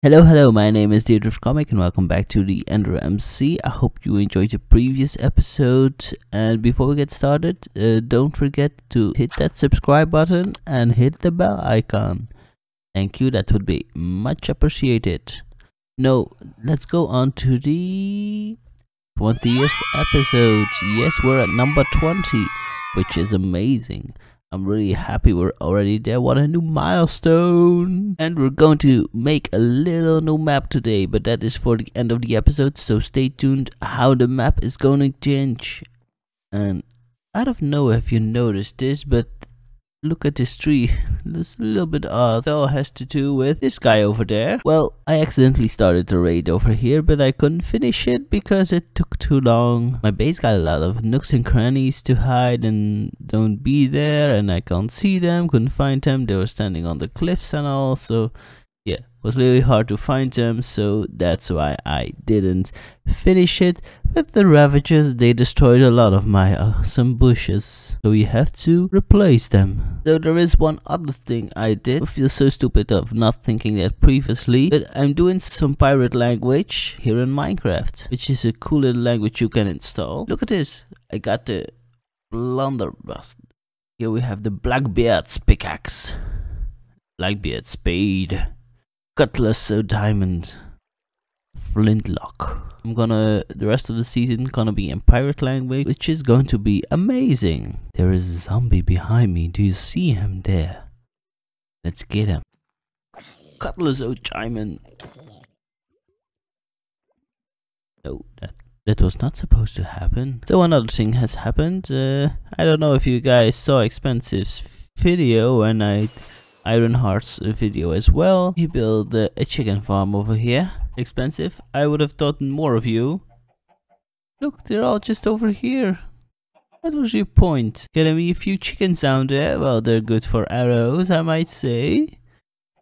Hello, my name is Adrift Comic and welcome back to the Ender MC. I hope you enjoyed the previous episode, and before we get started, don't forget to hit that subscribe button and hit the bell icon. Thank you, that would be much appreciated. Now, let's go on to the 20th episode. Yes, we're at number 20, which is amazing. I'm really happy we're already there. What a new milestone! And we're going to make a little new map today, but that is for the end of the episode, so stay tuned how the map is going to change. And I don't know if you noticed this, but look at this tree. It's a little bit odd. It all has to do with this guy over there. Well, I accidentally started the raid over here, but I couldn't finish it because it took too long. My base got a lot of nooks and crannies to hide and don't be there, and I can't see them, couldn't find them. They were standing on the cliffs and all, so yeah, it was really hard to find them, so that's why I didn't finish it. But the Ravagers, they destroyed a lot of my awesome bushes, so we have to replace them. So there is one other thing I did. I feel so stupid of not thinking that previously, but I'm doing some pirate language here in Minecraft, which is a cool little language you can install. Look at this, I got the blunderbuss. Here we have the Blackbeard's pickaxe, Blackbeard's spade, cutlass, so diamond, flintlock. I'm gonna, the rest of the season gonna be in pirate language, which is going to be amazing. There is a zombie behind me. Do you see him there? Let's get him. Cutlass, oh diamond. No, that was not supposed to happen. So another thing has happened. I don't know if you guys saw Xspenceif's video, and I Iron Hearts video as well. He built a chicken farm over here. Xspenceif, I would have thought more of you. Look, they're all just over here. What was your point? Getting me a few chickens down there. Well, they're good for arrows, I might say.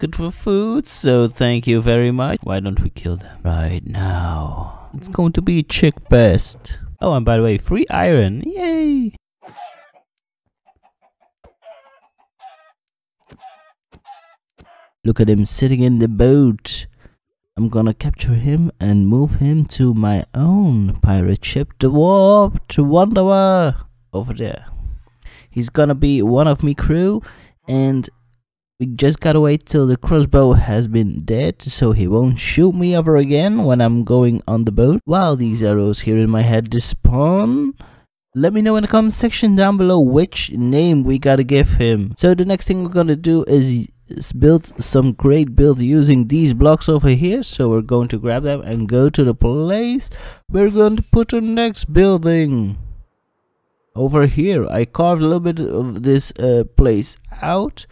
Good for food, so thank you very much. Why don't we kill them right now? It's going to be a chick fest. Oh, and by the way, free iron. Yay! Look at him sitting in the boat. I'm gonna capture him and move him to my own pirate ship, the Warp to Wanderer, over there. He's gonna be one of me crew, and we just gotta wait till the crossbow has been dead, so he won't shoot me ever again when I'm going on the boat. While these arrows here in my head despawn, let me know in the comment section down below which name we gotta give him. So the next thing we're gonna do is build some great build using these blocks over here, so we're going to grab them and go to the place we're going to put the next building over here. I carved a little bit of this place out,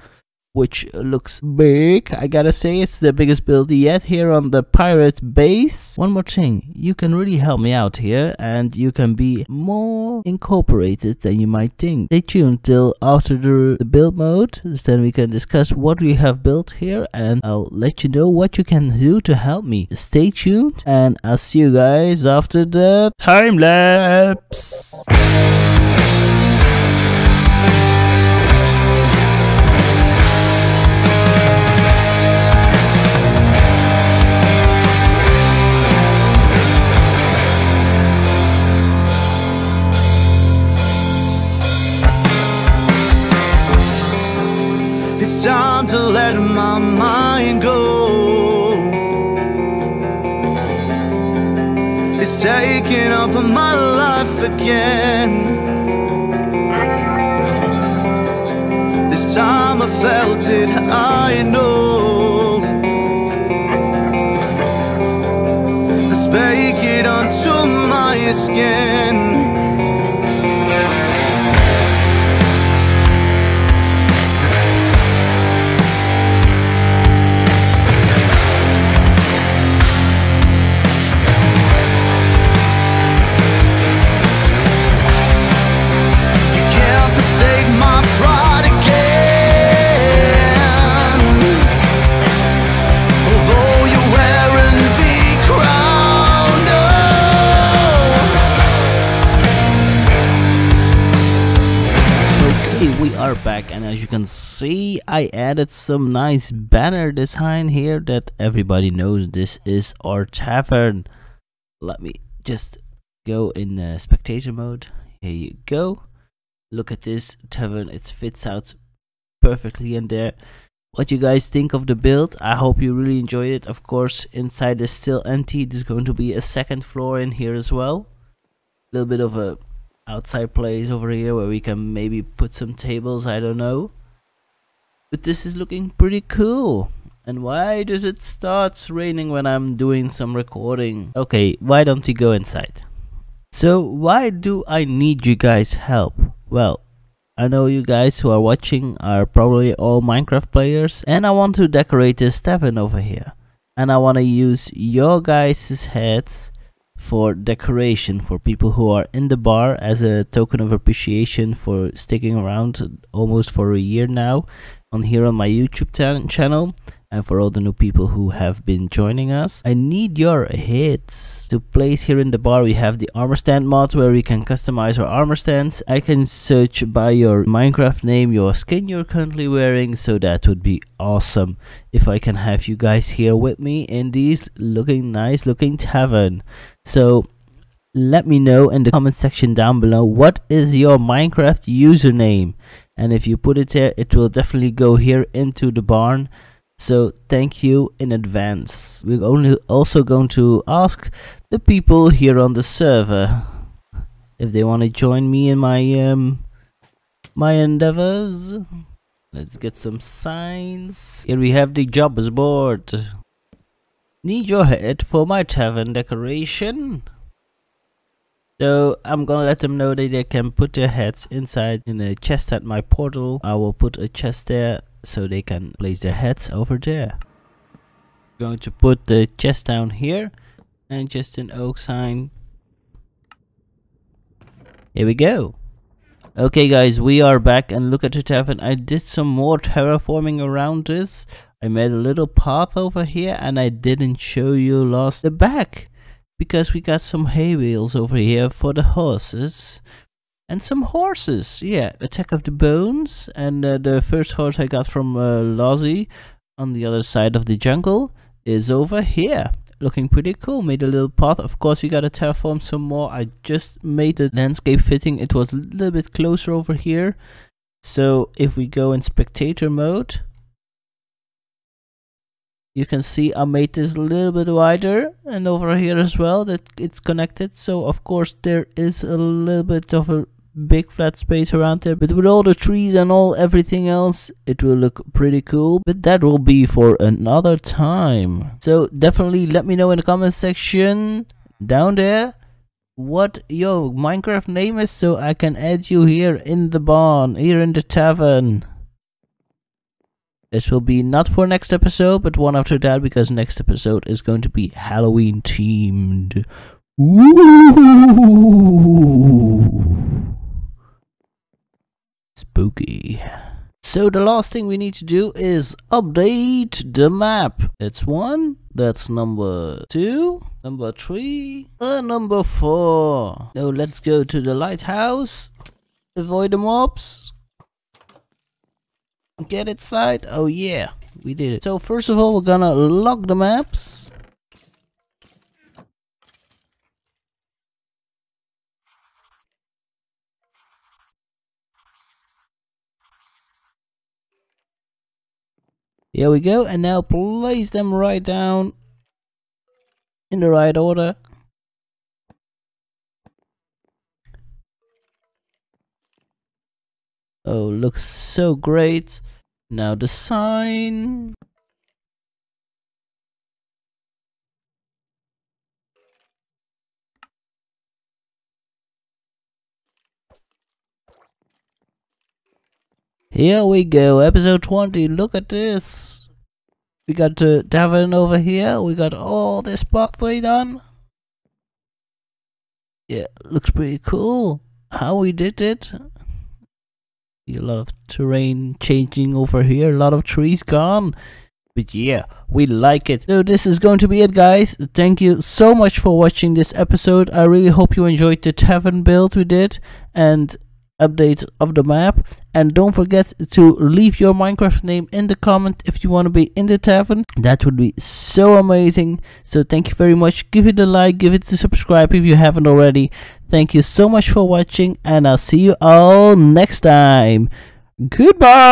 which looks big. I gotta say, it's the biggest build yet here on the pirate base. One more thing, you can really help me out here, and you can be more incorporated than you might think. Stay tuned till after the build mode, then we can discuss what we have built here, and I'll let you know what you can do to help me. Stay tuned, and I'll see you guys after the time lapse. Time to let my mind go. It's taking over my life again. This time I felt it, I know. I spake it onto my skin. are back, and as you can see I added some nice banner design here that everybody knows this is our tavern. Let me just go in spectator mode. Here you go. Look at this tavern, it fits out perfectly in there. What you guys think of the build? I hope you really enjoyed it. Of course, inside is still empty. There's going to be a second floor in here as well. A little bit of a outside place over here where we can maybe put some tables, I don't know. But this is looking pretty cool. And why does it start raining when I'm doing some recording? Okay, why don't we go inside? So why do I need you guys' help? Well, I know you guys who are watching are probably all Minecraft players, and I want to decorate this tavern over here. And I want to use your guys' heads for decoration for people who are in the bar as a token of appreciation for sticking around almost for a year now on here on my YouTube channel, and for all the new people who have been joining us. I need your heads to place here in the bar. We have the armor stand mod where we can customize our armor stands. I can search by your Minecraft name, your skin you're currently wearing, so that would be awesome if I can have you guys here with me in these looking nice looking tavern. So let me know in the comment section down below, what is your Minecraft username? And if you put it there, it will definitely go here into the barn. So thank you in advance. We're only also going to ask the people here on the server if they want to join me in my my endeavors. Let's get some signs. Here we have the jobbers board. Need your head for my tavern decoration. So I'm gonna let them know that they can put their heads inside in a chest at my portal. I will put a chest there so they can place their heads over there. I'm going to put the chest down here and just an oak sign. Here we go. Okay guys, we are back, and look at the tavern. I did some more terraforming around this. I made a little path over here, and I didn't show you last the back because we got some hay bales over here for the horses. And some horses, yeah, Attack of the Bones, and the first horse I got from Lozzie on the other side of the jungle is over here. Looking pretty cool, made a little path. Of course we gotta terraform some more. I just made the landscape fitting, it was a little bit closer over here. So if we go in spectator mode, you can see I made this a little bit wider, and over here as well that it's connected. So of course there is a little bit of a big flat space around there, but with all the trees and all everything else it will look pretty cool, but that will be for another time. So definitely let me know in the comment section down there what your Minecraft name is, so I can add you here in the barn, here in the tavern. This will be not for next episode, but one after that, because next episode is going to be Halloween themed. Ooh, spooky. So the last thing we need to do is update the map. That's one, that's number two, number three, and number four. Now let's go to the lighthouse, avoid the mobs, get inside. Oh yeah, we did it. So first of all, we're gonna lock the maps. Here we go, and now place them right down in the right order. Oh, looks so great. Now the sign. Here we go, episode 20, look at this. We got the tavern over here, we got all this pathway done. Yeah, looks pretty cool how we did it. A lot of terrain changing over here, a lot of trees gone, but yeah, we like it. So this is going to be it guys. Thank you so much for watching this episode. I really hope you enjoyed the tavern build we did, and updates of the map. And don't forget to leave your Minecraft name in the comment if you want to be in the tavern. That would be so amazing. So thank you very much. Give it a like, give it a subscribe if you haven't already. Thank you so much for watching, and I'll see you all next time. Goodbye.